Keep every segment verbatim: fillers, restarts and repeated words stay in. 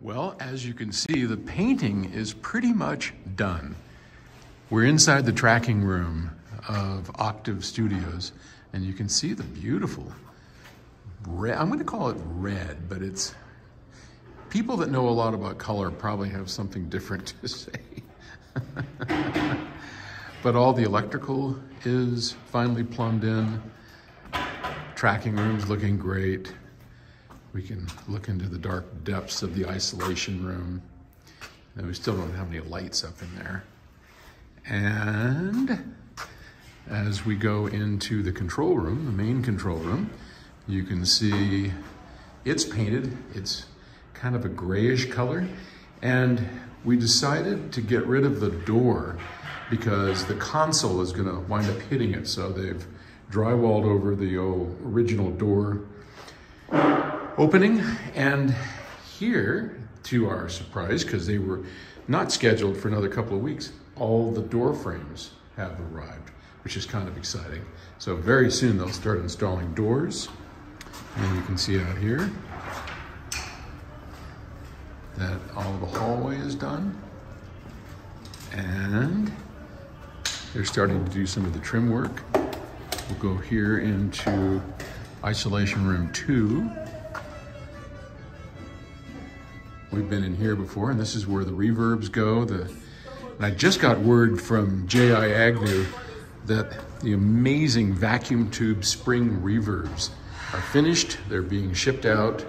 Well, as you can see, the painting is pretty much done. We're inside the tracking room of Octave Studios, and you can see the beautiful red. I'm going to call it red, but it's people that know a lot about color probably have something different to say. But all the electrical is finally plumbed in. Tracking room's looking great. We can look into the dark depths of the isolation room. And we still don't have any lights up in there. And as we go into the control room, the main control room, you can see it's painted. It's kind of a grayish color. And we decided to get rid of the door because the console is gonna wind up hitting it. So they've drywalled over the original door opening. And here, to our surprise, because they were not scheduled for another couple of weeks, all the door frames have arrived, which is kind of exciting. So very soon they'll start installing doors. And you can see out here that all the hallway is done. And they're starting to do some of the trim work. We'll go here into isolation room two. We've been in here before, and this is where the reverbs go. The, and I just got word from J I Agnew that the amazing vacuum tube spring reverbs are finished. They're being shipped out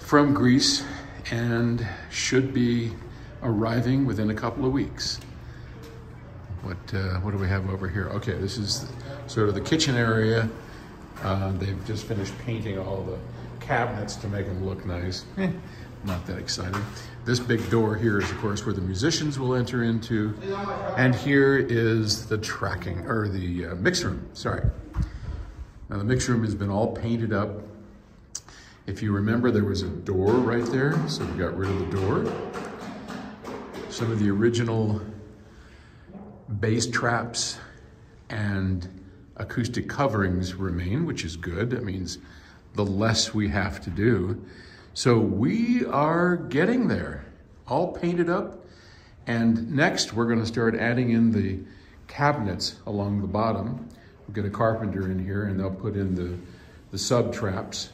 from Greece and should be arriving within a couple of weeks. What, uh, what do we have over here? Okay, this is sort of the kitchen area. Uh, they've just finished painting all the cabinets to make them look nice. Eh, not that exciting. This big door here is, of course, where the musicians will enter into. And here is the tracking, or the uh, mix room, sorry. Now the mix room has been all painted up. If you remember, there was a door right there, so we got rid of the door. Some of the original bass traps and acoustic coverings remain, which is good. That means the less we have to do. So we are getting there, all painted up. And next we're gonna start adding in the cabinets along the bottom. We'll get a carpenter in here and they'll put in the, the sub traps.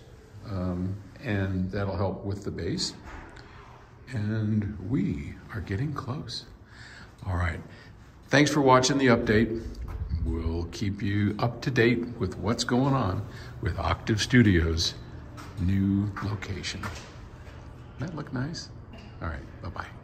Um, and that'll help with the bass. And we are getting close. All right, thanks for watching the update. We'll keep you up to date with what's going on with Octave Studios' new location. Doesn't that look nice? All right, bye-bye.